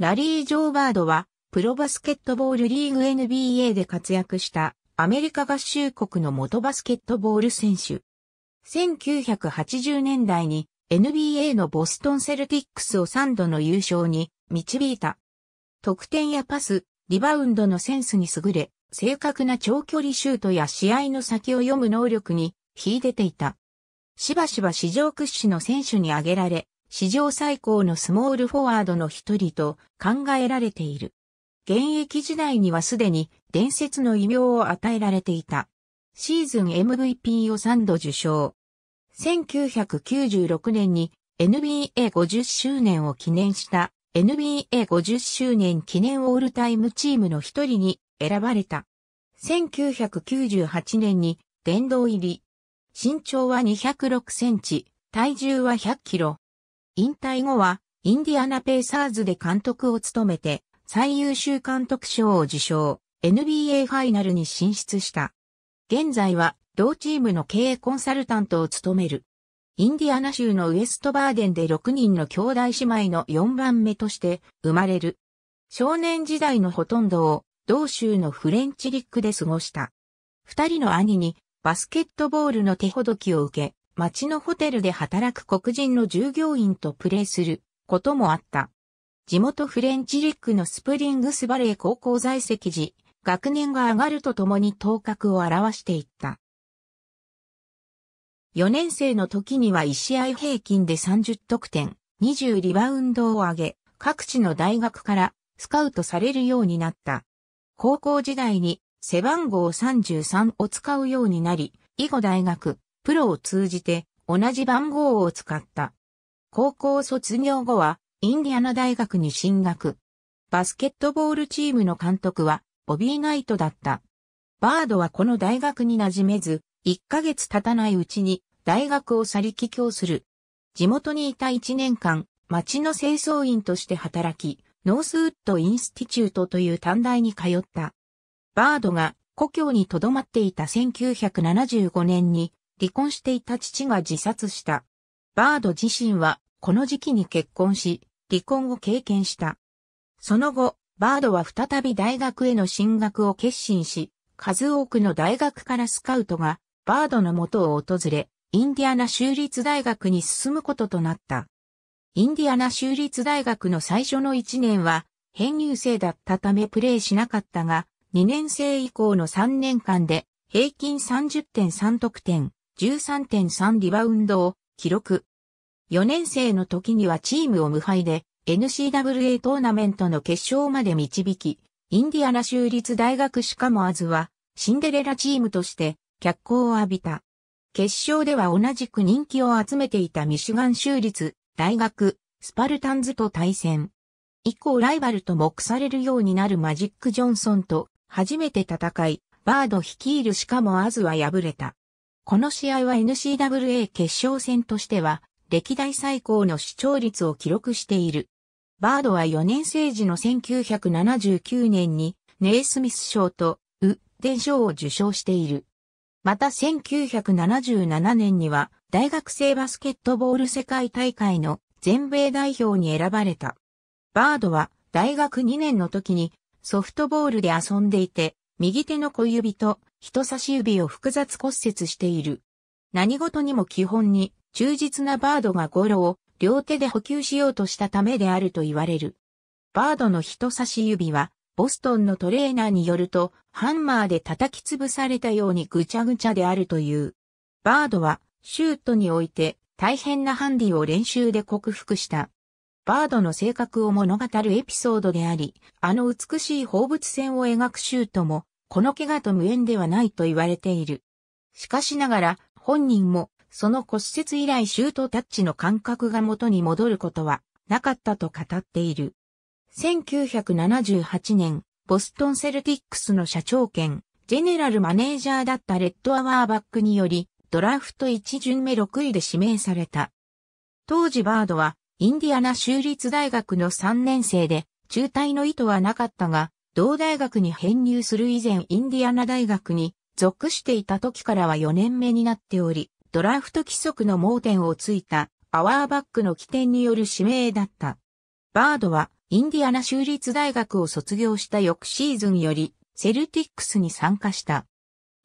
ラリー・ジョーバードは、プロバスケットボールリーグ NBA で活躍したアメリカ合衆国の元バスケットボール選手。1980年代に NBA のボストンセルティックスを3度の優勝に導いた。得点やパス、リバウンドのセンスに優れ、正確な長距離シュートや試合の先を読む能力に秀でていた。しばしば史上屈指の選手に挙げられ、史上最高のスモールフォワードの一人と考えられている。現役時代にはすでに伝説の異名を与えられていた。シーズン MVP を3度受賞。1996年に NBA50 周年を記念した。NBA50 周年記念オールタイムチームの一人に選ばれた。1998年に殿堂入り。身長は206センチ、体重は100キロ。引退後はインディアナ・ペイサーズで監督を務めて最優秀監督賞を受賞、NBA ファイナルに進出した。現在は同チームの経営コンサルタントを務める。インディアナ州のウエストバーデンで6人の兄弟姉妹の4番目として生まれる。少年時代のほとんどを同州のフレンチリックで過ごした。2人の兄にバスケットボールの手ほどきを受け、町のホテルで働く黒人の従業員とプレーすることもあった。地元フレンチリックのスプリングスバレー高校在籍時、学年が上がるとともに頭角を現していった。4年生の時には1試合平均で30得点、20リバウンドを上げ、各地の大学からスカウトされるようになった。高校時代に背番号33を使うようになり、以後大学、プロを通じて同じ番号を使った。高校卒業後はインディアナ大学に進学。バスケットボールチームの監督はボビー・ナイトだった。バードはこの大学に馴染めず、1ヶ月経たないうちに大学を去り帰郷する。地元にいた1年間、町の清掃員として働き、ノースウッドインスティチュートという短大に通った。バードが故郷に留まっていた1975年に離婚していた父が自殺した。バード自身はこの時期に結婚し、離婚を経験した。その後、バードは再び大学への進学を決心し、数多くの大学からスカウトが、バードの元を訪れ、インディアナ州立大学に進むこととなった。インディアナ州立大学の最初の1年は、編入生だったためプレーしなかったが、2年生以降の3年間で、平均 30.3 得点、13.3 リバウンドを記録。4年生の時にはチームを無敗で、NCAA トーナメントの決勝まで導き、インディアナ州立大学シカゴアズは、シンデレラチームとして、脚光を浴びた。決勝では同じく人気を集めていたミシガン州立大学スパルタンズと対戦。以降ライバルと目されるようになるマジック・ジョンソンと初めて戦い、バード率いるシカゴアズは敗れた。この試合は NCAA 決勝戦としては歴代最高の視聴率を記録している。バードは4年生時の1979年にネイスミス賞とウッデン賞を受賞している。また1977年には大学生バスケットボール世界大会の全米代表に選ばれた。バードは大学2年の時にソフトボールで遊んでいて右手の小指と人差し指を複雑骨折している。何事にも基本に忠実なバードがゴロを両手で補給しようとしたためであると言われる。バードの人差し指はボストンのトレーナーによると、ハンマーで叩き潰されたようにぐちゃぐちゃであるという。バードは、シュートにおいて、大変なハンディを練習で克服した。バードの性格を物語るエピソードであり、あの美しい放物線を描くシュートも、この怪我と無縁ではないと言われている。しかしながら、本人も、その骨折以来シュートタッチの感覚が元に戻ることは、なかったと語っている。1978年、ボストンセルティックスの社長兼、ジェネラルマネージャーだったレッド・アワーバックにより、ドラフト1巡目6位で指名された。当時バードは、インディアナ州立大学の3年生で、中退の意図はなかったが、同大学に編入する以前インディアナ大学に属していた時からは4年目になっており、ドラフト規則の盲点をついた、アワーバックの起点による指名だった。バードは、インディアナ州立大学を卒業した翌シーズンより、セルティックスに参加した。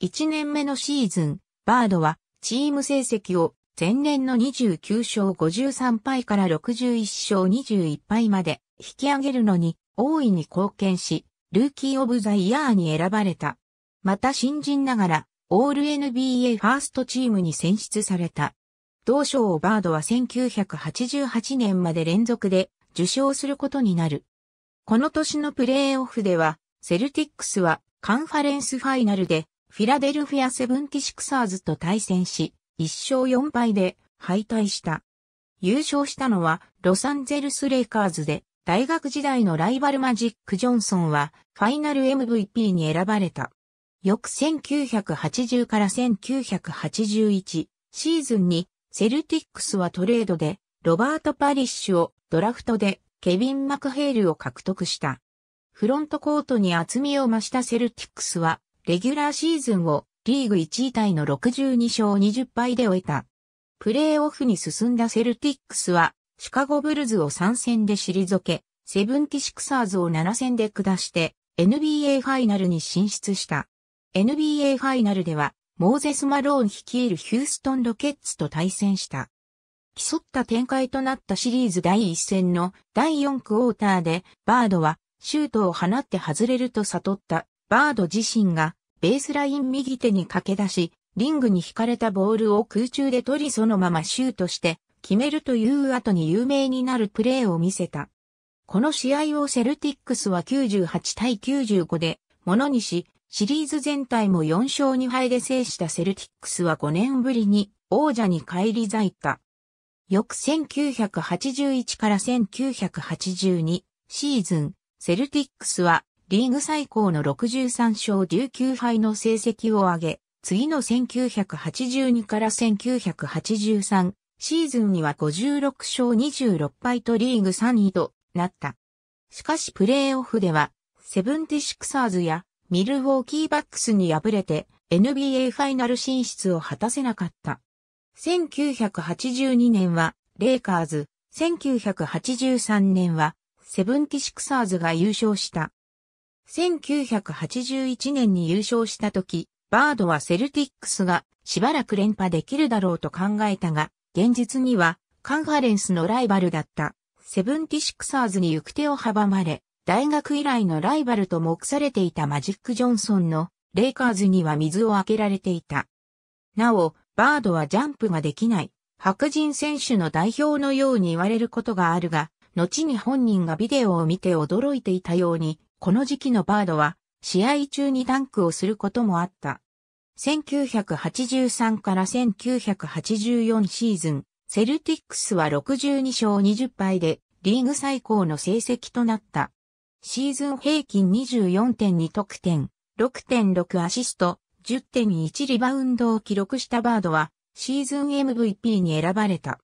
1年目のシーズン、バードは、チーム成績を前年の29勝53敗から61勝21敗まで引き上げるのに大いに貢献し、ルーキー・オブ・ザ・イヤーに選ばれた。また新人ながら、オール NBA ファーストチームに選出された。同賞をバードは1988年まで連続で受賞することになる。この年のプレーオフでは、セルティックスはカンファレンスファイナルで、フィラデルフィア・セブンティシクサーズと対戦し、1勝4敗で敗退した。優勝したのはロサンゼルス・レイカーズで、大学時代のライバルマジック・ジョンソンはファイナル MVP に選ばれた。翌1980から1981シーズンにセルティックスはトレードでロバート・パリッシュをドラフトでケビン・マクヘールを獲得した。フロントコートに厚みを増したセルティックスはレギュラーシーズンをリーグ1位タイの62勝20敗で終えた。プレーオフに進んだセルティックスはシカゴブルズを3戦で退け、セブンティシクサーズを7戦で下して NBA ファイナルに進出した。NBA ファイナルではモーゼス・マローン率いるヒューストン・ロケッツと対戦した。競った展開となったシリーズ第1戦の第4クォーターでバードはシュートを放って外れると悟った。バード自身がベースライン右手に駆け出し、リングに引かれたボールを空中で取りそのままシュートして決めるという後に有名になるプレーを見せた。この試合をセルティックスは98対95でものにし、シリーズ全体も4勝2敗で制したセルティックスは5年ぶりに王者に返り咲いた。翌1981から1982シーズン、セルティックスはリーグ最高の63勝19敗の成績を上げ、次の1982から1983シーズンには56勝26敗とリーグ3位となった。しかしプレーオフでは、セブンティシクサーズやミルウォーキーバックスに敗れて NBA ファイナル進出を果たせなかった。1982年はレイカーズ、1983年はセブンティシクサーズが優勝した。1981年に優勝した時、バードはセルティックスがしばらく連覇できるだろうと考えたが、現実にはカンファレンスのライバルだったセブンティシクサーズに行く手を阻まれ、大学以来のライバルと目されていたマジック・ジョンソンのレイカーズには水を開けられていた。なお、バードはジャンプができない白人選手の代表のように言われることがあるが、後に本人がビデオを見て驚いていたように、この時期のバードは試合中にダンクをすることもあった。1983から1984シーズン、セルティックスは62勝20敗でリーグ最高の成績となった。シーズン平均 24.2 得点、6.6 アシスト、10.1 リバウンドを記録したバードはシーズン MVP に選ばれた。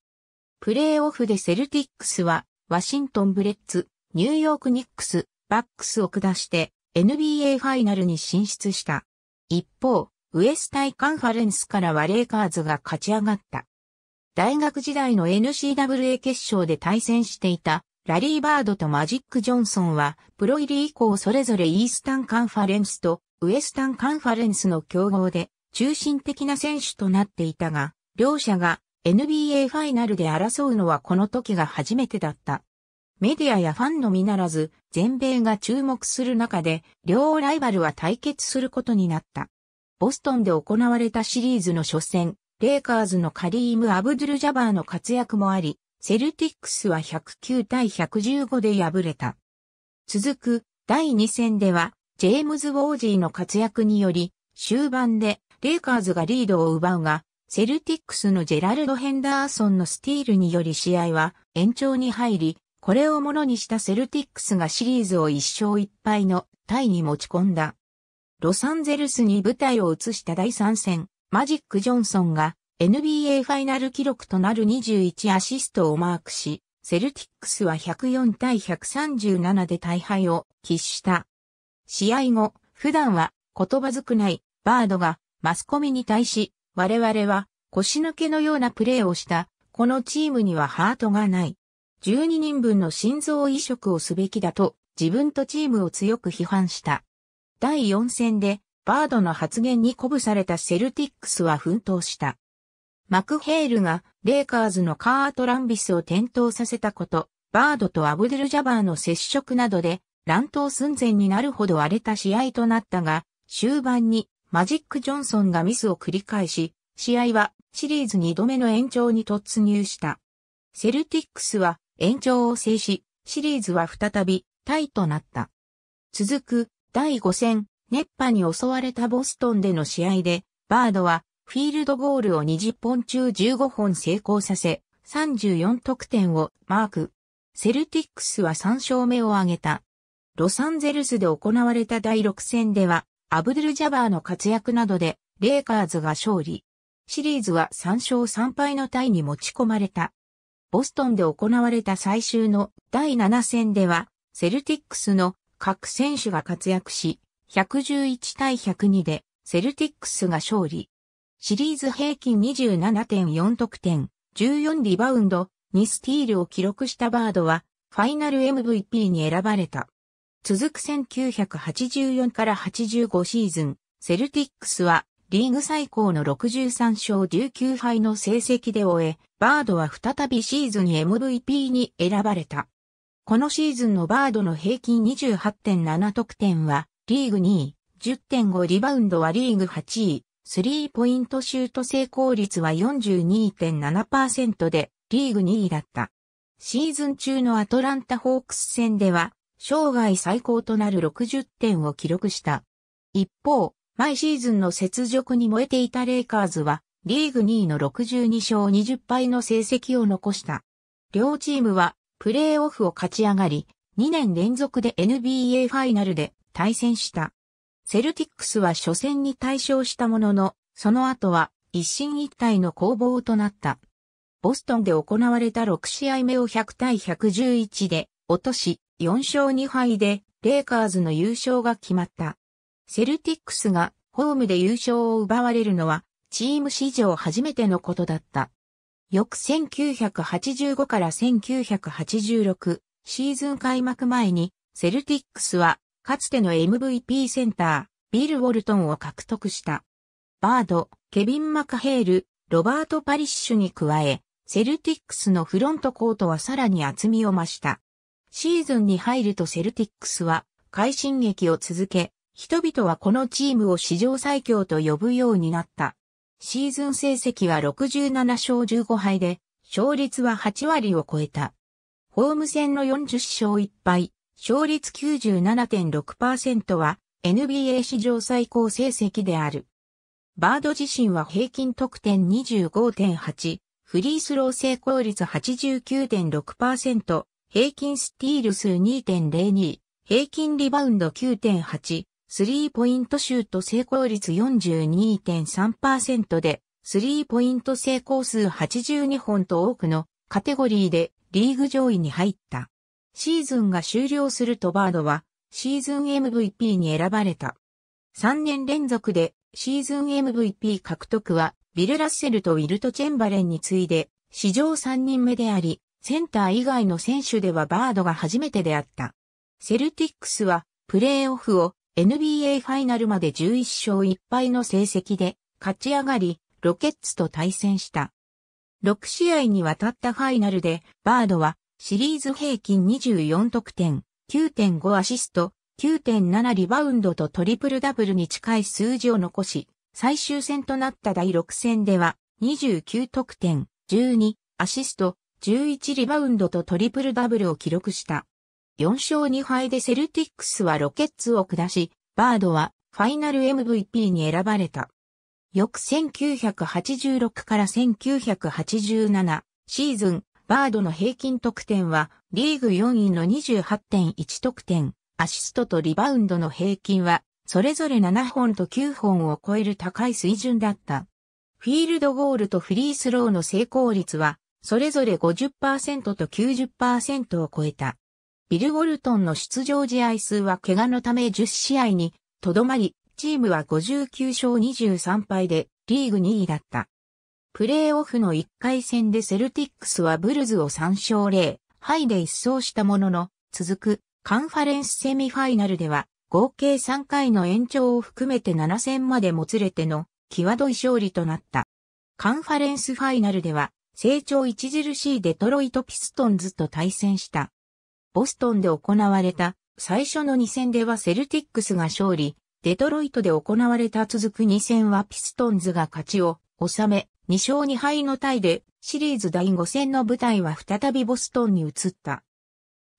プレーオフでセルティックスはワシントン・ブレッツ、ニューヨーク・ニックス、バックスを下して NBA ファイナルに進出した。一方、ウエスタイカンファレンスからはレイカーズが勝ち上がった。大学時代の NCAA 決勝で対戦していたラリー・バードとマジック・ジョンソンはプロ入り以降それぞれイースタンカンファレンスとウエスタンカンファレンスの競合で中心的な選手となっていたが、両者が NBA ファイナルで争うのはこの時が初めてだった。メディアやファンのみならず、全米が注目する中で、両ライバルは対決することになった。ボストンで行われたシリーズの初戦、レイカーズのカリーム・アブドゥル・ジャバーの活躍もあり、セルティックスは109対115で敗れた。続く、第2戦では、ジェームズ・ウォージーの活躍により、終盤でレイカーズがリードを奪うが、セルティックスのジェラルド・ヘンダーソンのスティールにより試合は延長に入り、これをものにしたセルティックスがシリーズを1勝1敗のタイに持ち込んだ。ロサンゼルスに舞台を移した第3戦、マジック・ジョンソンが NBA ファイナル記録となる21アシストをマークし、セルティックスは104対137で大敗を喫した。試合後、普段は言葉少ないバードがマスコミに対し、我々は腰抜けのようなプレーをした、このチームにはハートがない。12人分の心臓移植をすべきだと自分とチームを強く批判した。第4戦でバードの発言に鼓舞されたセルティックスは奮闘した。マクヘールがレイカーズのカー・トランビスを転倒させたこと、バードとアブデル・ジャバーの接触などで乱闘寸前になるほど荒れた試合となったが、終盤にマジック・ジョンソンがミスを繰り返し、試合はシリーズ2度目の延長に突入した。セルティックスは延長を制し、シリーズは再びタイとなった。続く第5戦、熱波に襲われたボストンでの試合で、バードはフィールドゴールを20本中15本成功させ、34得点をマーク。セルティックスは3勝目を挙げた。ロサンゼルスで行われた第6戦では、アブドゥル・ジャバーの活躍などで、レイカーズが勝利。シリーズは3勝3敗のタイに持ち込まれた。ボストンで行われた最終の第7戦では、セルティックスの各選手が活躍し、111対102でセルティックスが勝利。シリーズ平均 27.4 得点、14リバウンド、2スティールを記録したバードは、ファイナル MVP に選ばれた。続く1984から85シーズン、セルティックスは、リーグ最高の63勝19敗の成績で終え、バードは再びシーズン MVP に選ばれた。このシーズンのバードの平均 28.7 得点はリーグ2位、10.5 リバウンドはリーグ8位、スリーポイントシュート成功率は 42.7% でリーグ2位だった。シーズン中のアトランタホークス戦では生涯最高となる60点を記録した。一方、毎シーズンの雪辱に燃えていたレイカーズは、リーグ2位の62勝20敗の成績を残した。両チームは、プレーオフを勝ち上がり、2年連続で NBA ファイナルで対戦した。セルティックスは初戦に大勝したものの、その後は一進一退の攻防となった。ボストンで行われた6試合目を100対111で落とし、4勝2敗で、レイカーズの優勝が決まった。セルティックスがホームで優勝を奪われるのはチーム史上初めてのことだった。翌1985から1986シーズン開幕前にセルティックスはかつての MVP センタービル・ウォルトンを獲得した。バード、ケビン・マカヘール、ロバート・パリッシュに加えセルティックスのフロントコートはさらに厚みを増した。シーズンに入るとセルティックスは快進撃を続け人々はこのチームを史上最強と呼ぶようになった。シーズン成績は67勝15敗で、勝率は8割を超えた。ホーム戦の40勝1敗、勝率 97.6% は NBA 史上最高成績である。バード自身は平均得点 25.8、フリースロー成功率 89.6%、平均スティール数 2.02、平均リバウンド 9.8、スリーポイントシュート成功率 42.3% で、スリーポイント成功数82本と多くのカテゴリーでリーグ上位に入った。シーズンが終了するとバードはシーズン MVP に選ばれた。3年連続でシーズン MVP 獲得はビル・ラッセルとウィルト・チェンバレンに次いで史上3人目であり、センター以外の選手ではバードが初めてであった。セルティックスはプレーオフをNBA ファイナルまで11勝1敗の成績で勝ち上がり、ロケッツと対戦した。6試合にわたったファイナルで、バードはシリーズ平均24得点、9.5 アシスト、9.7 リバウンドとトリプルダブルに近い数字を残し、最終戦となった第6戦では29得点、12アシスト、11リバウンドとトリプルダブルを記録した。4勝2敗でセルティックスはロケッツを下し、バードはファイナル MVP に選ばれた。翌1986から1987シーズン、バードの平均得点はリーグ4位の 28.1 得点、アシストとリバウンドの平均はそれぞれ7本と9本を超える高い水準だった。フィールドゴールとフリースローの成功率はそれぞれ 50% と 90% を超えた。ビル・ウォルトンの出場試合数は怪我のため10試合にとどまり、チームは59勝23敗でリーグ2位だった。プレーオフの1回戦でセルティックスはブルズを3勝0敗で1勝したものの、続くカンファレンスセミファイナルでは、合計3回の延長を含めて7戦までもつれての、際どい勝利となった。カンファレンスファイナルでは、成長著しいデトロイト・ピストンズと対戦した。ボストンで行われた最初の2戦ではセルティックスが勝利、デトロイトで行われた続く2戦はピストンズが勝ちを収め、2勝2敗のタイで、シリーズ第5戦の舞台は再びボストンに移った。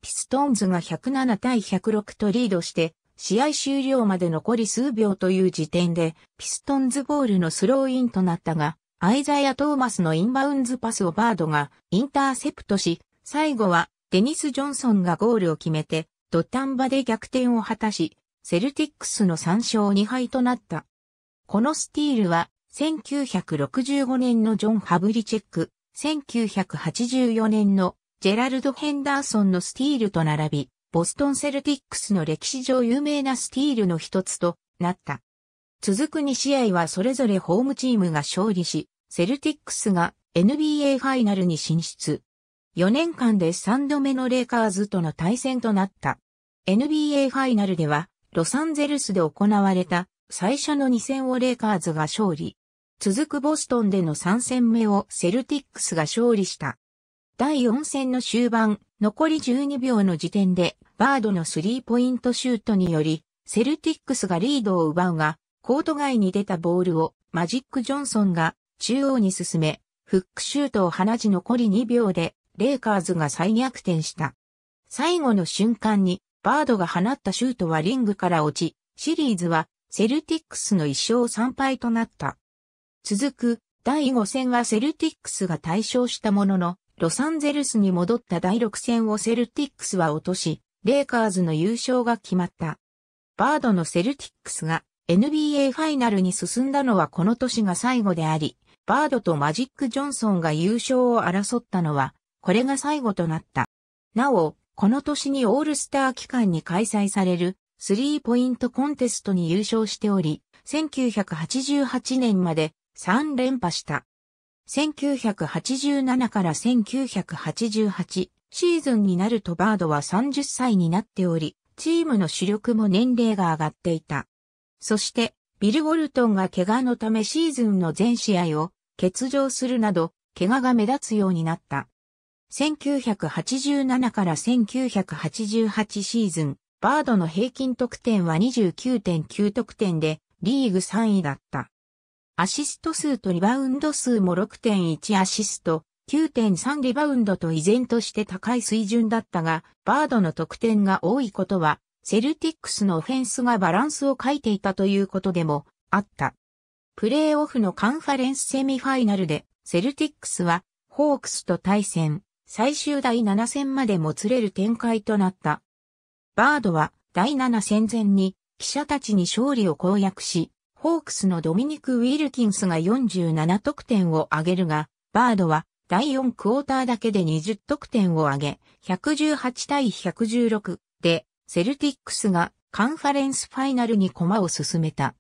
ピストンズが107対106とリードして、試合終了まで残り数秒という時点で、ピストンズボールのスローインとなったが、アイザイア・トーマスのインバウンズパスをバードがインターセプトし、最後はデニス・ジョンソンがゴールを決めて、土壇場で逆転を果たし、セルティックスの3勝2敗となった。このスティールは、1965年のジョン・ハブリチェック、1984年のジェラルド・ヘンダーソンのスティールと並び、ボストンセルティックスの歴史上有名なスティールの一つとなった。続く2試合はそれぞれホームチームが勝利し、セルティックスが NBA ファイナルに進出。4年間で3度目のレイカーズとの対戦となった。NBA ファイナルでは、ロサンゼルスで行われた最初の2戦をレイカーズが勝利。続くボストンでの3戦目をセルティックスが勝利した。第4戦の終盤、残り12秒の時点で、バードのスリーポイントシュートにより、セルティックスがリードを奪うが、コート外に出たボールをマジック・ジョンソンが中央に進め、フックシュートを放ち残り2秒で、レイカーズが再逆転した。最後の瞬間に、バードが放ったシュートはリングから落ち、シリーズはセルティックスの1勝3敗となった。続く、第5戦はセルティックスが大勝したものの、ロサンゼルスに戻った第6戦をセルティックスは落とし、レイカーズの優勝が決まった。バードのセルティックスが NBA ファイナルに進んだのはこの年が最後であり、バードとマジック・ジョンソンが優勝を争ったのは、これが最後となった。なお、この年にオールスター期間に開催されるスリーポイントコンテストに優勝しており、1988年まで3連覇した。1987から1988シーズンになるとバードは30歳になっており、チームの主力も年齢が上がっていた。そして、ビル・ウォルトンが怪我のためシーズンの全試合を欠場するなど、怪我が目立つようになった。1987から1988シーズン、バードの平均得点は 29.9 得点で、リーグ3位だった。アシスト数とリバウンド数も 6.1 アシスト、9.3 リバウンドと依然として高い水準だったが、バードの得点が多いことは、セルティックスのオフェンスがバランスを欠いていたということでもあった。プレーオフのカンファレンスセミファイナルで、セルティックスは、ホークスと対戦、最終第7戦までもつれる展開となった。バードは、第7戦前に、記者たちに勝利を公約し、ホークスのドミニク・ウィルキンスが47得点を挙げるが、バードは第4クォーターだけで20得点を挙げ、118対116で、セルティックスがカンファレンスファイナルに駒を進めた。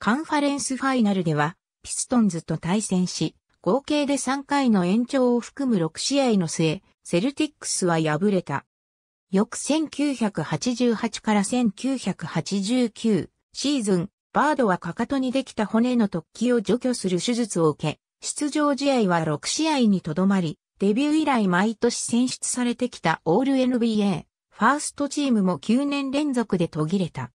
カンファレンスファイナルでは、ピストンズと対戦し、合計で3回の延長を含む6試合の末、セルティックスは敗れた。翌1988から1989シーズン、バードはかかとにできた骨の突起を除去する手術を受け、出場試合は6試合にとどまり、デビュー以来毎年選出されてきたオール NBA、ファーストチームも9年連続で途切れた。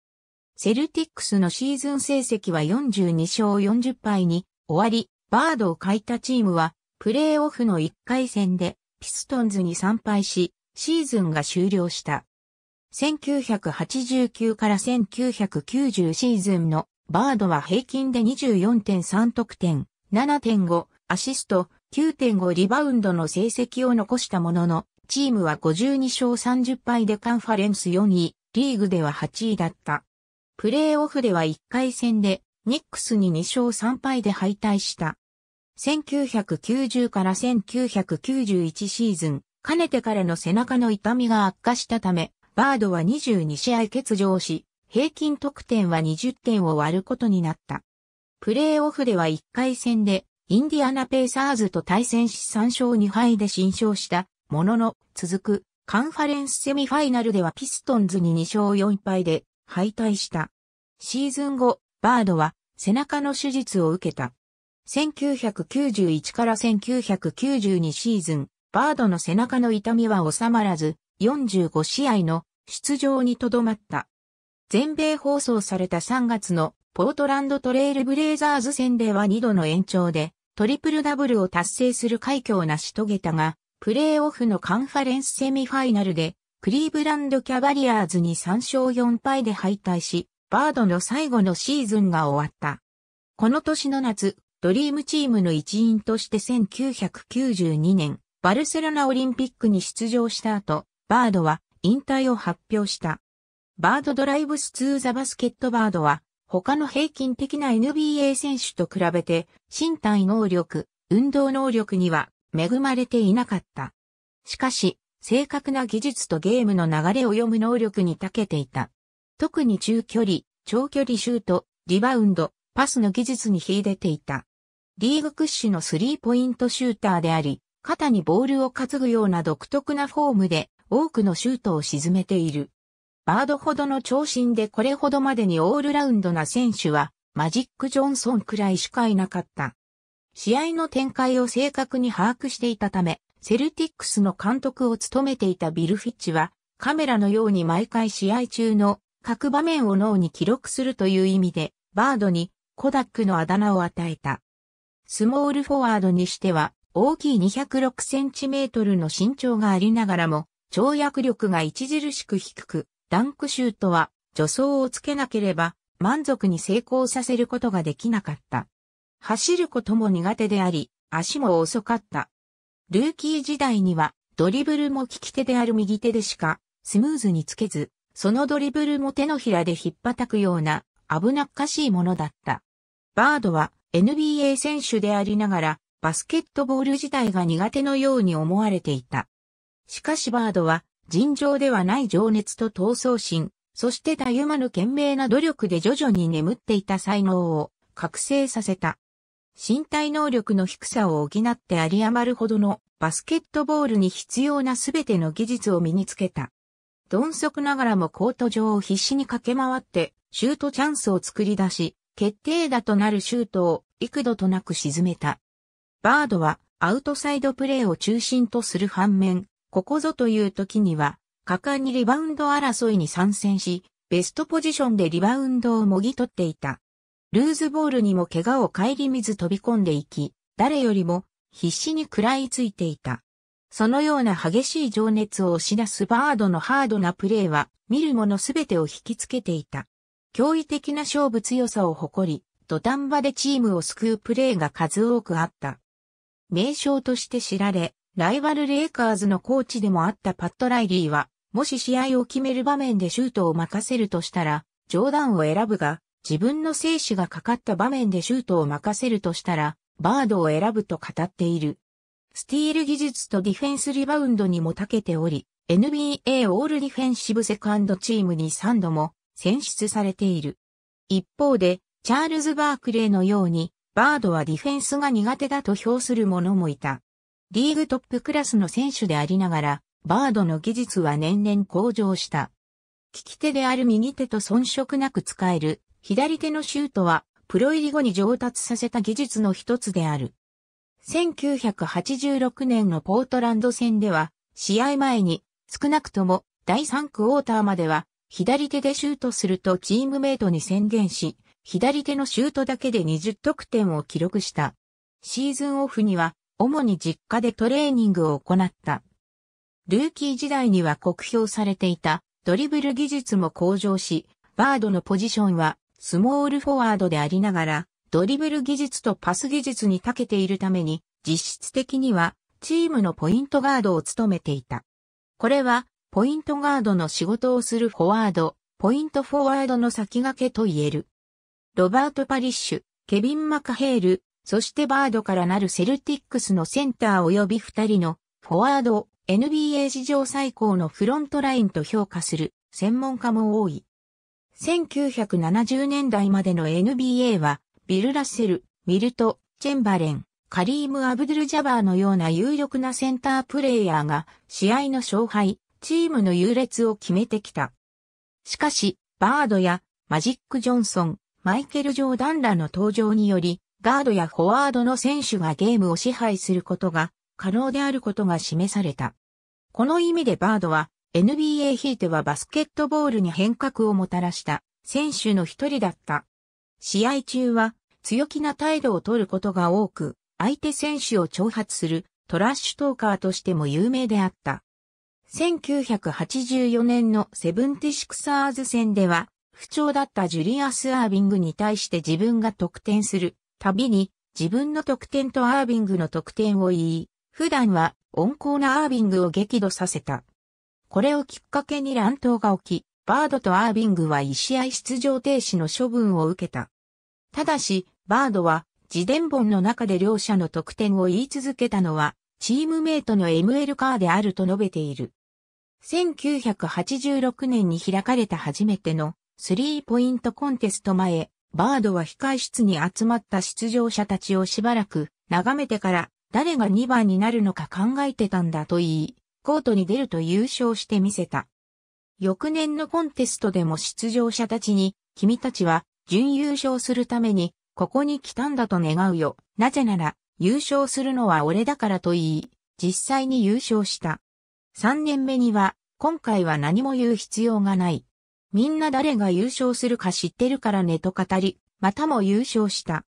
セルティックスのシーズン成績は42勝40敗に終わり、バードを欠いたチームは、プレーオフの1回戦でピストンズに3敗し、シーズンが終了した。1989から1990シーズンのバードは平均で 24.3 得点、7.5 アシスト、9.5 リバウンドの成績を残したものの、チームは52勝30敗でカンファレンス4位、リーグでは8位だった。プレーオフでは1回戦でニックスに2勝3敗で敗退した。1990から1991シーズン、かねてからの背中の痛みが悪化したため、バードは22試合欠場し、平均得点は20点を割ることになった。プレーオフでは1回戦で、インディアナ・ペイサーズと対戦し3勝2敗で新勝したものの、続くカンファレンスセミファイナルではピストンズに2勝4敗で敗退した。シーズン後、バードは背中の手術を受けた。1991から1992シーズン、バードの背中の痛みは収まらず、45試合の出場にとどまった。全米放送された3月のポートランドトレイルブレイザーズ戦では2度の延長でトリプルダブルを達成する快挙を成し遂げたが、プレーオフのカンファレンスセミファイナルでクリーブランドキャバリアーズに3勝4敗で敗退し、バードの最後のシーズンが終わった。この年の夏、ドリームチームの一員として1992年、バルセロナオリンピックに出場した後、バードは引退を発表した。バードドライブス・ツー・ザ・バスケットバードは、他の平均的な NBA 選手と比べて、身体能力、運動能力には恵まれていなかった。しかし、正確な技術とゲームの流れを読む能力に長けていた。特に中距離、長距離シュート、リバウンド、パスの技術に秀でていた。リーグ屈指のスリーポイントシューターであり、肩にボールを担ぐような独特なフォームで多くのシュートを沈めている。バードほどの長身でこれほどまでにオールラウンドな選手はマジック・ジョンソンくらいしかいなかった。試合の展開を正確に把握していたため、セルティックスの監督を務めていたビル・フィッチはカメラのように毎回試合中の各場面を脳に記録するという意味でバードにコダックのあだ名を与えた。スモールフォワードにしては大きい206センチメートルの身長がありながらも跳躍力が著しく低くダンクシュートは助走をつけなければ満足に成功させることができなかった。走ることも苦手であり足も遅かった。ルーキー時代にはドリブルも利き手である右手でしかスムーズにつけずそのドリブルも手のひらでひっぱたくような危なっかしいものだった。バードは NBA 選手でありながらバスケットボール自体が苦手のように思われていた。しかしバードは尋常ではない情熱と闘争心、そしてたゆまぬ懸命な努力で徐々に眠っていた才能を覚醒させた。身体能力の低さを補って有り余るほどのバスケットボールに必要なすべての技術を身につけた。鈍足ながらもコート上を必死に駆け回ってシュートチャンスを作り出し、決定打となるシュートを幾度となく沈めた。バードはアウトサイドプレーを中心とする反面、ここぞという時には果敢にリバウンド争いに参戦し、ベストポジションでリバウンドをもぎ取っていた。ルーズボールにも怪我を顧みず飛び込んでいき、誰よりも必死に食らいついていた。そのような激しい情熱を押し出すバードのハードなプレーは見るものすべてを引きつけていた。驚異的な勝負強さを誇り、土壇場でチームを救うプレーが数多くあった。名将として知られ、ライバルレイカーズのコーチでもあったパット・ライリーは、もし試合を決める場面でシュートを任せるとしたら、冗談を選ぶが、自分の生死がかかった場面でシュートを任せるとしたら、バードを選ぶと語っている。スティール技術とディフェンスリバウンドにも長けており、NBA オールディフェンシブセカンドチームに3度も選出されている。一方で、チャールズ・バークレーのように、バードはディフェンスが苦手だと評する者もいた。リーグトップクラスの選手でありながら、バードの技術は年々向上した。利き手である右手と遜色なく使える、左手のシュートは、プロ入り後に上達させた技術の一つである。1986年のポートランド戦では、試合前に少なくとも第3クォーターまでは左手でシュートするとチームメイトに宣言し、左手のシュートだけで20得点を記録した。シーズンオフには主に実家でトレーニングを行った。ルーキー時代には酷評されていたドリブル技術も向上し、バードのポジションはスモールフォワードでありながら、ドリブル技術とパス技術に長けているために、実質的にはチームのポイントガードを務めていた。これは、ポイントガードの仕事をするフォワード、ポイントフォワードの先駆けと言える。ロバート・パリッシュ、ケビン・マカヘール、そしてバードからなるセルティックスのセンター及び2人のフォワードを NBA 史上最高のフロントラインと評価する専門家も多い。1970年代までの NBA は、ビル・ラッセル、ミルト、チェンバレン、カリーム・アブドゥル・ジャバーのような有力なセンタープレイヤーが試合の勝敗、チームの優劣を決めてきた。しかし、バードやマジック・ジョンソン、マイケル・ジョーダンらの登場により、ガードやフォワードの選手がゲームを支配することが可能であることが示された。この意味でバードは NBA ひいてはバスケットボールに変革をもたらした選手の一人だった。試合中は強気な態度を取ることが多く、相手選手を挑発するトラッシュトーカーとしても有名であった。1984年のセブンティシクサーズ戦では、不調だったジュリアス・アービングに対して自分が得点するたびに自分の得点とアービングの得点を言い、普段は温厚なアービングを激怒させた。これをきっかけに乱闘が起き、バードとアービングは1試合出場停止の処分を受けた。ただし、バードは自伝本の中で両者の得点を言い続けたのは、チームメイトのMLカーであると述べている。1986年に開かれた初めてのスリーポイントコンテスト前、バードは控室に集まった出場者たちをしばらく眺めてから誰が2番になるのか考えてたんだと言い、コートに出ると優勝してみせた。翌年のコンテストでも出場者たちに、君たちは準優勝するためにここに来たんだと願うよ。なぜなら優勝するのは俺だからと言い、実際に優勝した。3年目には、今回は何も言う必要がない。みんな誰が優勝するか知ってるからねと語り、またも優勝した。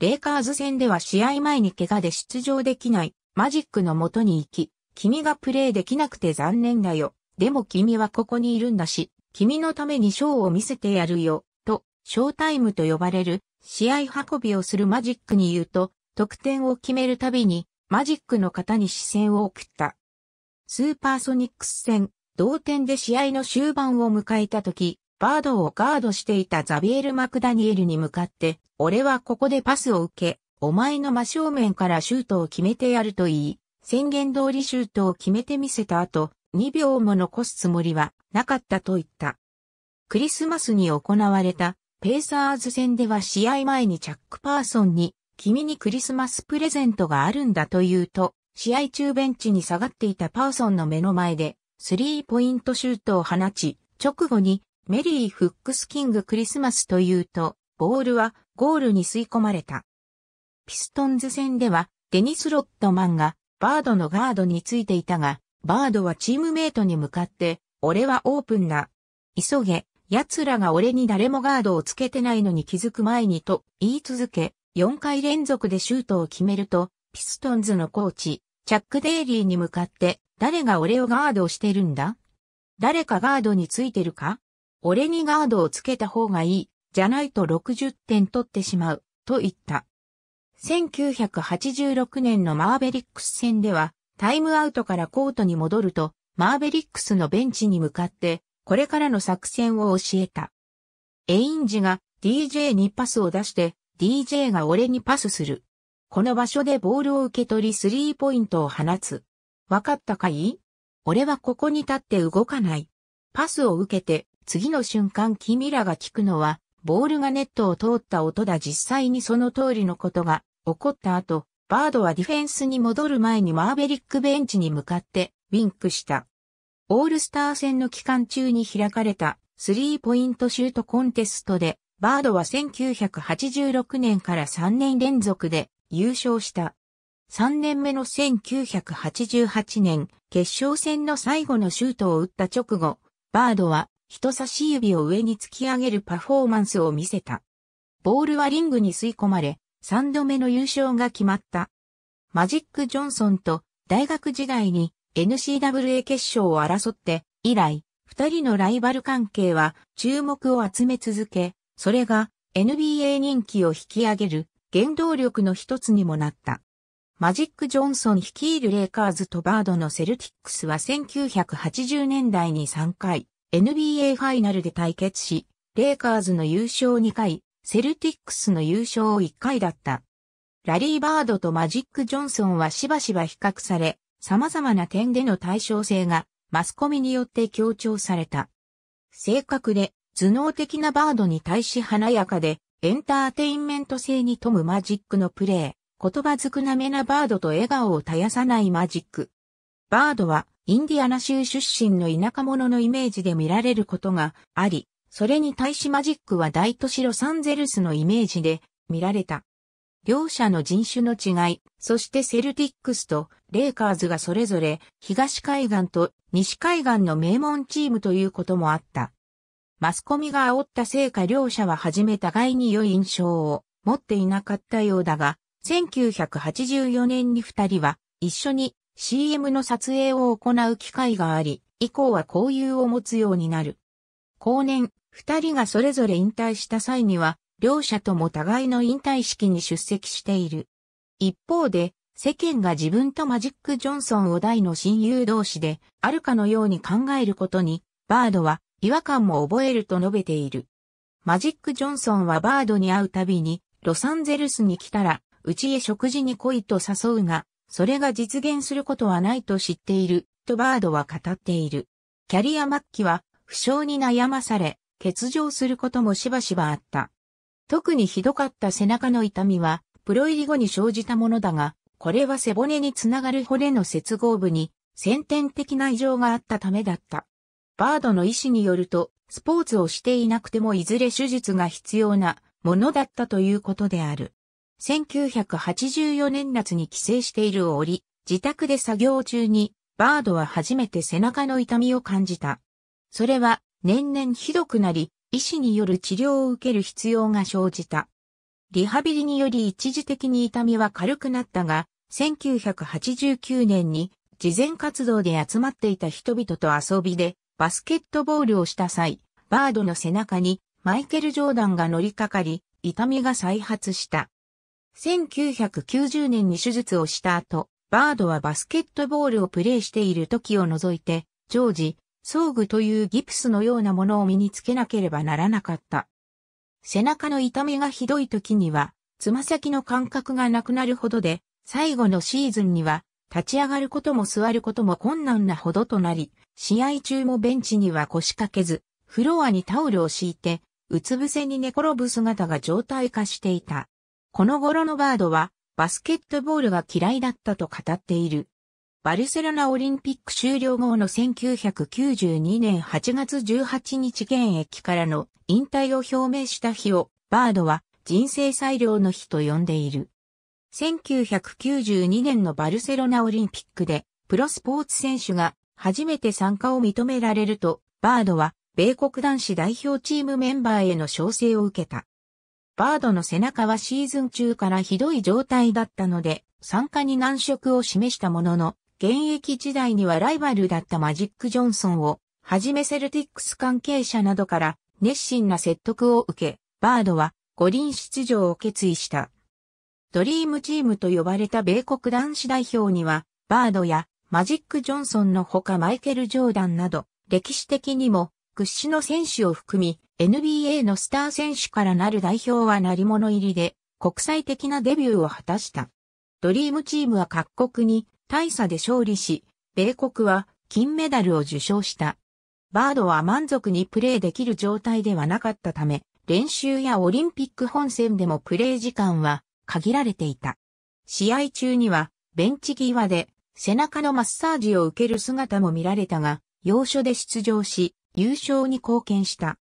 レイカーズ戦では試合前に怪我で出場できないマジックの元に行き、君がプレーできなくて残念だよ。でも君はここにいるんだし、君のためにショーを見せてやるよ、と、ショータイムと呼ばれる試合運びをするマジックに言うと、得点を決めるたびにマジックの方に視線を送った。スーパーソニックス戦、同点で試合の終盤を迎えた時、バードをガードしていたザビエル・マクダニエルに向かって、俺はここでパスを受け、お前の真正面からシュートを決めてやると言い、宣言通りシュートを決めてみせた後、2秒も残すつもりはなかったと言った。クリスマスに行われたペイサーズ戦では試合前にチャック・パーソンに、君にクリスマスプレゼントがあるんだと言うと、試合中ベンチに下がっていたパーソンの目の前で、スリーポイントシュートを放ち、直後に、メリーフックスキングクリスマスと言うと、ボールはゴールに吸い込まれた。ピストンズ戦では、デニス・ロッドマンが、バードのガードについていたが、バードはチームメイトに向かって、俺はオープンだ。急げ、奴らが俺に誰もガードをつけてないのに気づく前にと言い続け、4回連続でシュートを決めると、ピストンズのコーチ、チャック・デイリーに向かって、誰が俺をガードをしてるんだ？誰かガードについてるか？俺にガードをつけた方がいい、じゃないと60点取ってしまう、と言った。1986年のマーベリックス戦では、タイムアウトからコートに戻ると、マーベリックスのベンチに向かって、これからの作戦を教えた。エインジが DJ にパスを出して、DJ が俺にパスする。この場所でボールを受け取りスリーポイントを放つ。わかったかい？俺はここに立って動かない。パスを受けて、次の瞬間君らが聞くのは、ボールがネットを通った音だ。実際にその通りのことが起こった後、バードはディフェンスに戻る前にマーベリックベンチに向かって、ウィンクした。オールスター戦の期間中に開かれた、スリーポイントシュートコンテストで、バードは1986年から3年連続で優勝した。3年目の1988年、決勝戦の最後のシュートを打った直後、バードは人差し指を上に突き上げるパフォーマンスを見せた。ボールはリングに吸い込まれ、3度目の優勝が決まった。マジック・ジョンソンと大学時代に NCAA 決勝を争って以来、2人のライバル関係は注目を集め続け、それが NBA 人気を引き上げる原動力の一つにもなった。マジック・ジョンソン率いるレイカーズとバードのセルティックスは1980年代に3回 NBA ファイナルで対決し、レイカーズの優勝2回、セルティックスの優勝1回だった。ラリー・バードとマジック・ジョンソンはしばしば比較され、様々な点での対照性がマスコミによって強調された。正確で、頭脳的なバードに対し華やかでエンターテインメント性に富むマジックのプレー。言葉少なめなバードと笑顔を絶やさないマジック。バードはインディアナ州出身の田舎者のイメージで見られることがあり、それに対しマジックは大都市ロサンゼルスのイメージで見られた。両者の人種の違い、そしてセルティックスとレイカーズがそれぞれ東海岸と西海岸の名門チームということもあった。マスコミが煽ったせいか両者は初め互いに良い印象を持っていなかったようだが、1984年に二人は一緒に CM の撮影を行う機会があり、以降は交友を持つようになる。後年、二人がそれぞれ引退した際には、両者とも互いの引退式に出席している。一方で、世間が自分とマジック・ジョンソンを大の親友同士で、あるかのように考えることに、バードは違和感も覚えると述べている。マジック・ジョンソンはバードに会うたびに、ロサンゼルスに来たら、うちへ食事に来いと誘うが、それが実現することはないと知っている、とバードは語っている。キャリア末期は、負傷に悩まされ、欠場することもしばしばあった。特にひどかった背中の痛みは、プロ入り後に生じたものだが、これは背骨につながる骨の接合部に先天的な異常があったためだった。バードの医師によると、スポーツをしていなくてもいずれ手術が必要なものだったということである。1984年夏に帰省している折、自宅で作業中に、バードは初めて背中の痛みを感じた。それは、年々ひどくなり、医師による治療を受ける必要が生じた。リハビリにより一時的に痛みは軽くなったが、1989年に慈善活動で集まっていた人々と遊びでバスケットボールをした際、バードの背中にマイケル・ジョーダンが乗りかかり、痛みが再発した。1990年に手術をした後、バードはバスケットボールをプレーしている時を除いて、常時、装具というギプスのようなものを身につけなければならなかった。背中の痛みがひどい時には、つま先の感覚がなくなるほどで、最後のシーズンには、立ち上がることも座ることも困難なほどとなり、試合中もベンチには腰掛けず、フロアにタオルを敷いて、うつ伏せに寝転ぶ姿が常態化していた。この頃のバードは、バスケットボールが嫌いだったと語っている。バルセロナオリンピック終了後の1992年8月18日現役からの引退を表明した日をバードは人生最良の日と呼んでいる。1992年のバルセロナオリンピックでプロスポーツ選手が初めて参加を認められるとバードは米国男子代表チームメンバーへの招請を受けた。バードの背中はシーズン中からひどい状態だったので参加に難色を示したものの現役時代にはライバルだったマジック・ジョンソンを、はじめセルティックス関係者などから熱心な説得を受け、バードは五輪出場を決意した。ドリームチームと呼ばれた米国男子代表には、バードやマジック・ジョンソンのほかマイケル・ジョーダンなど、歴史的にも屈指の選手を含み、NBA のスター選手からなる代表は鳴り物入りで、国際的なデビューを果たした。ドリームチームは各国に、大差で勝利し、米国は金メダルを受賞した。バードは満足にプレーできる状態ではなかったため、練習やオリンピック本戦でもプレー時間は限られていた。試合中にはベンチ際で背中のマッサージを受ける姿も見られたが、要所で出場し、優勝に貢献した。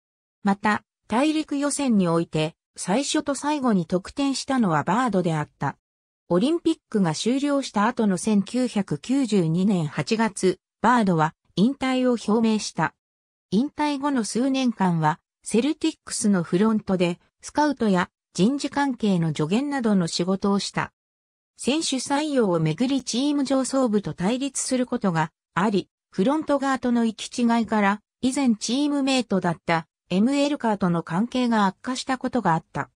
また、大陸予選において最初と最後に得点したのはバードであった。オリンピックが終了した後の1992年8月、バードは引退を表明した。引退後の数年間は、セルティックスのフロントで、スカウトや人事関係の助言などの仕事をした。選手採用をめぐりチーム上層部と対立することがあり、フロント側との行き違いから、以前チームメイトだったMLカーとの関係が悪化したことがあった。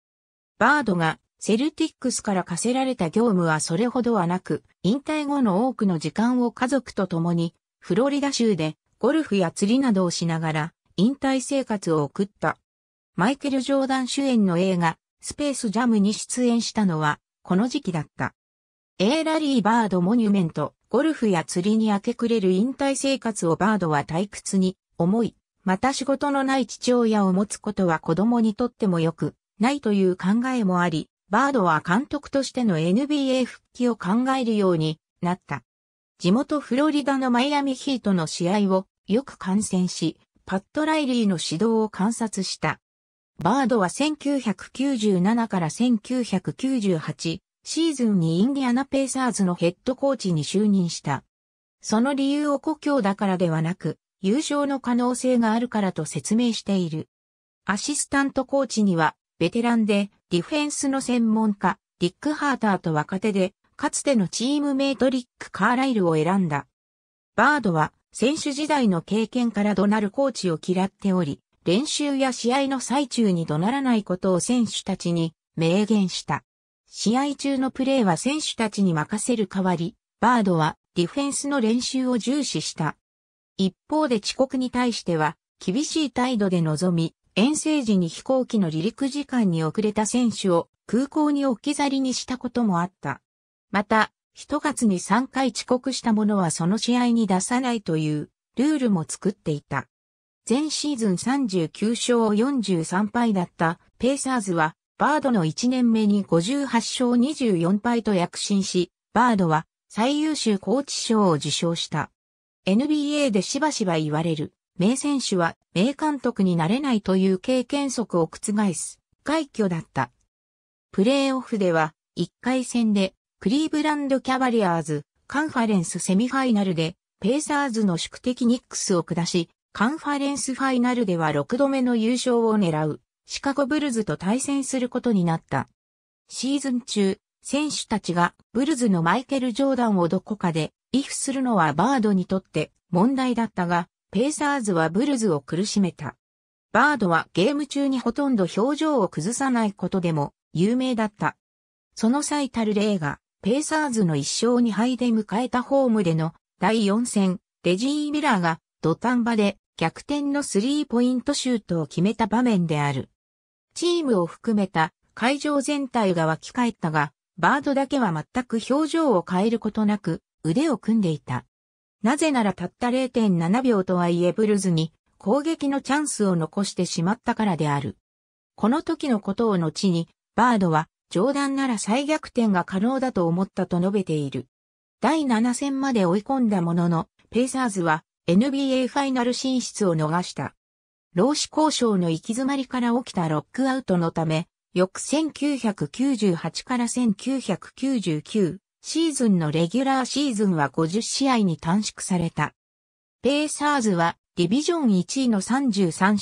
バードが、セルティックスから課せられた業務はそれほどはなく、引退後の多くの時間を家族と共に、フロリダ州でゴルフや釣りなどをしながら、引退生活を送った。マイケル・ジョーダン主演の映画、スペースジャムに出演したのは、この時期だった。ラリー・バード・モニュメント、ゴルフや釣りに明け暮れる引退生活をバードは退屈に思い、また仕事のない父親を持つことは子供にとっても良くないという考えもあり、バードは監督としての NBA 復帰を考えるようになった。地元フロリダのマイアミヒートの試合をよく観戦し、パット・ライリーの指導を観察した。バードは1997から1998シーズンにインディアナ・ペイサーズのヘッドコーチに就任した。その理由を故郷だからではなく、優勝の可能性があるからと説明している。アシスタントコーチには、ベテランでディフェンスの専門家、リック・ハーターと若手で、かつてのチームメイトリック・カーライルを選んだ。バードは選手時代の経験から怒鳴るコーチを嫌っており、練習や試合の最中に怒鳴らないことを選手たちに明言した。試合中のプレーは選手たちに任せる代わり、バードはディフェンスの練習を重視した。一方で遅刻に対しては厳しい態度で臨み、遠征時に飛行機の離陸時間に遅れた選手を空港に置き去りにしたこともあった。また、1月に3回遅刻した者はその試合に出さないというルールも作っていた。前シーズン39勝43敗だったペイサーズはバードの1年目に58勝24敗と躍進し、バードは最優秀コーチ賞を受賞した。NBA でしばしば言われる名選手は名監督になれないという経験則を覆す快挙だった。プレーオフでは1回戦でクリーブランド・キャバリアーズ、カンファレンスセミファイナルで、ペイサーズの宿敵ニックスを下し、カンファレンスファイナルでは6度目の優勝を狙う、シカゴ・ブルズと対戦することになった。シーズン中、選手たちがブルズのマイケル・ジョーダンをどこかで、揶揄するのはバードにとって問題だったが、ペイサーズはブルズを苦しめた。バードはゲーム中にほとんど表情を崩さないことでも有名だった。その最たる例が、ペイサーズの1勝2敗で迎えたホームでの第4戦、レジー・ミラーが土壇場で逆転のスリーポイントシュートを決めた場面である。チームを含めた会場全体が沸き返ったが、バードだけは全く表情を変えることなく腕を組んでいた。なぜならたった 0.7 秒とはいえブルズに攻撃のチャンスを残してしまったからである。この時のことを後に、バードはジョーダンなら再逆転が可能だと思ったと述べている。第7戦まで追い込んだものの、ペイサーズは NBA ファイナル進出を逃した。労使交渉の行き詰まりから起きたロックアウトのため、翌1998から1999シーズンのレギュラーシーズンは50試合に短縮された。ペイサーズはディビジョン1位の33勝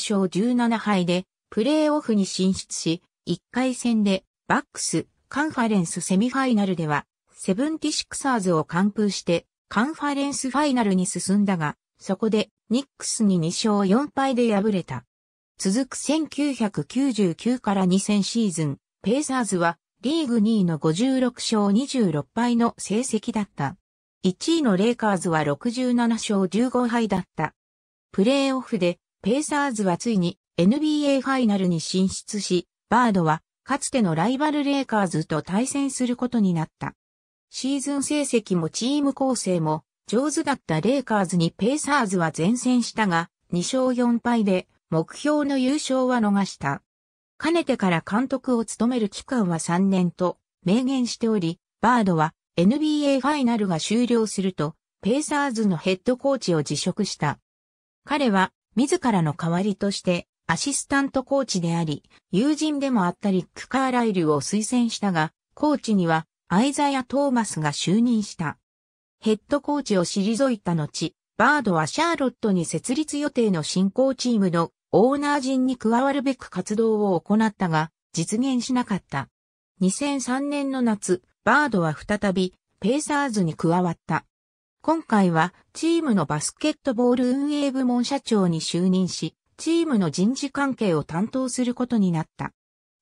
17敗でプレーオフに進出し、1回戦でバックス、カンファレンスセミファイナルでは、セブンティシクサーズを完封して、カンファレンスファイナルに進んだが、そこで、ニックスに2勝4敗で敗れた。続く1999から2000シーズン、ペイサーズは、リーグ2位の56勝26敗の成績だった。1位のレイカーズは67勝15敗だった。プレーオフで、ペイサーズはついに NBA ファイナルに進出し、バードは、かつてのライバルレイカーズと対戦することになった。シーズン成績もチーム構成も上手だったレイカーズにペイサーズは善戦したが2勝4敗で目標の優勝は逃した。かねてから監督を務める期間は3年と明言しており、バードは NBA ファイナルが終了するとペイサーズのヘッドコーチを辞職した。彼は自らの代わりとしてアシスタントコーチであり、友人でもあったリック・カーライルを推薦したが、コーチにはアイザイア・トーマスが就任した。ヘッドコーチを退いた後、バードはシャーロットに設立予定の新興チームのオーナー陣に加わるべく活動を行ったが、実現しなかった。2003年の夏、バードは再びペイサーズに加わった。今回はチームのバスケットボール運営部門社長に就任し、チームの人事関係を担当することになった。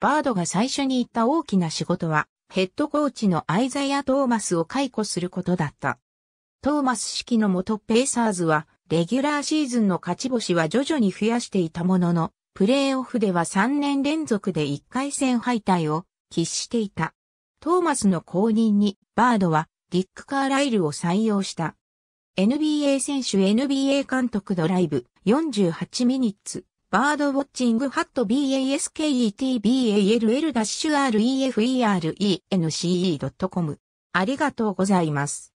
バードが最初に言った大きな仕事は、ヘッドコーチのアイザイア・トーマスを解雇することだった。トーマス指揮のもとペイサーズは、レギュラーシーズンの勝ち星は徐々に増やしていたものの、プレーオフでは3年連続で1回戦敗退を喫していた。トーマスの後任に、バードは、ディック・カーライルを採用した。NBA 選手 NBA 監督ドライブ48ミニッツバードウォッチングハット basketball-reference.com ありがとうございます。